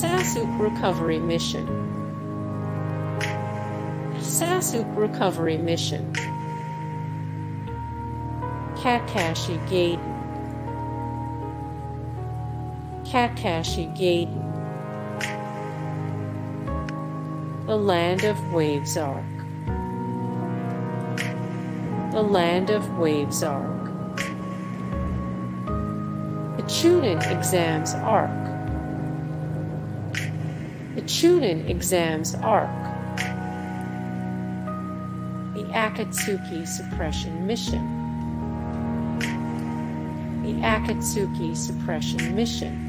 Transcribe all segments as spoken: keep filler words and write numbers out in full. Sasuke Recovery Mission. Sasuke Recovery Mission. Kakashi Gaiden. Kakashi Gaiden. The Land of Waves Arc. The Land of Waves Arc. The Chunin Exams Arc. The Chunin Exams Arc. The Akatsuki Suppression Mission. The Akatsuki Suppression Mission.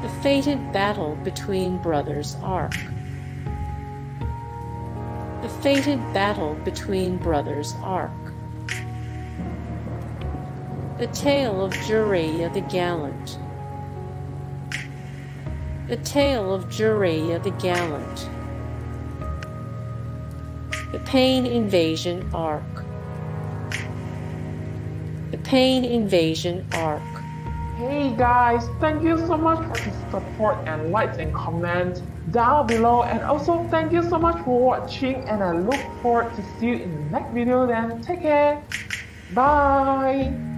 The Fated Battle Between Brothers Arc. The Fated Battle Between Brothers Arc. The Tale of Jiraiya the Gallant. The Tale of Jiraiya the Gallant. The Pain Invasion Arc. The Pain Invasion Arc. Hey guys, thank you so much for the support and likes and comments down below, and also thank you so much for watching, and I look forward to see you in the next video. Then take care, bye.